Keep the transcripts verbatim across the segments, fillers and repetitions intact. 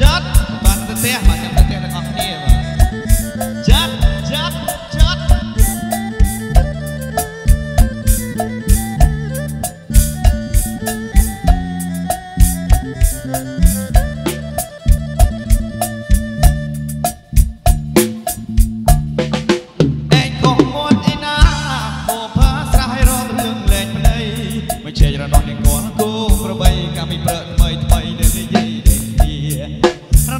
จัดบันเตะมาจังเตะนะครับนี่จัดจัดจัดไอ้กองมดไอ้น้าโอภาสายร้องเรื่องเล่นมาเลยไม่เชื่อจะนอนในกองกูเพราะใบก็ไม่เปิดไม่ทำไมเดินได้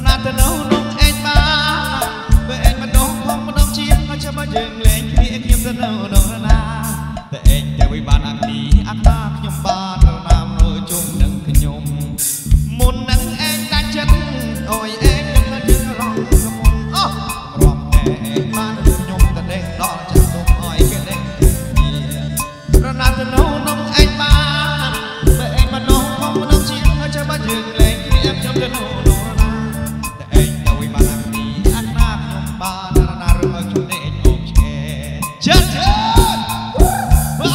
เราหน้าเธอหนุ่มเอ็นมาเบอร์เอ็นมันน้องห้องมันน้องชิมเราจะมาเยิงเล่นขี้เอ็นยิ้มเธอหนุ่มน้องนาแต่เอ็นแกวิบานอันนี้อันนั้นขยมบ้านเรานำโดยจงนั่งขยมมุนนั่งเอ็นนั่งฉันโอ้ยเอ็นนั่งฉันร้องขมุนอ้อร้องแต่เอ็นมาขยมแต่เด็กรอจะต้องโอ้ยแกเด็กเราหน้าเธอหนุ่มเอ็นมาเบอร์เอ็นมันน้องห้องมันน้องชิมเราจะมาเยิงเล่นขี้เอ็นยิ้มเธอหนุ่ม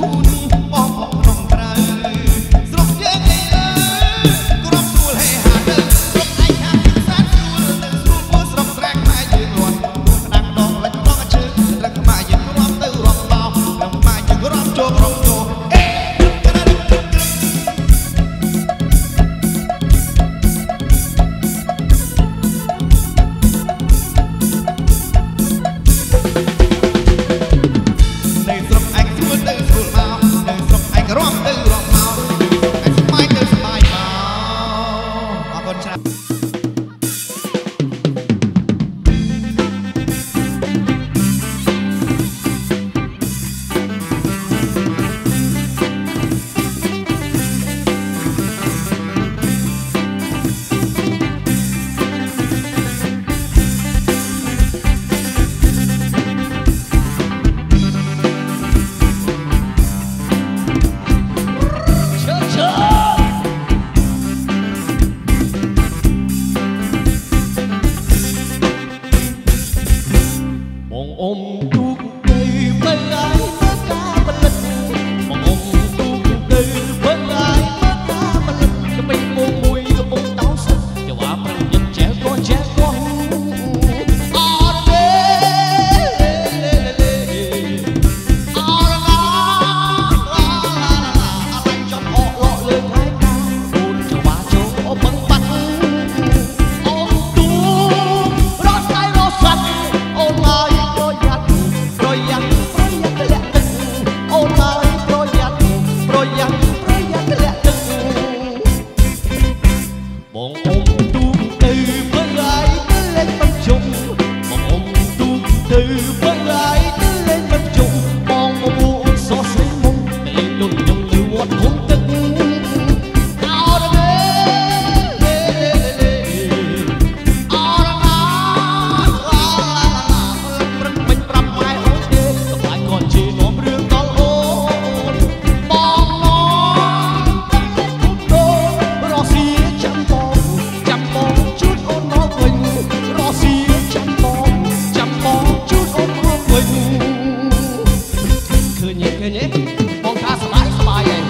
Hãy subscribe cho kênh Ghiền Mì Gõ để không bỏ lỡ những video hấp dẫn.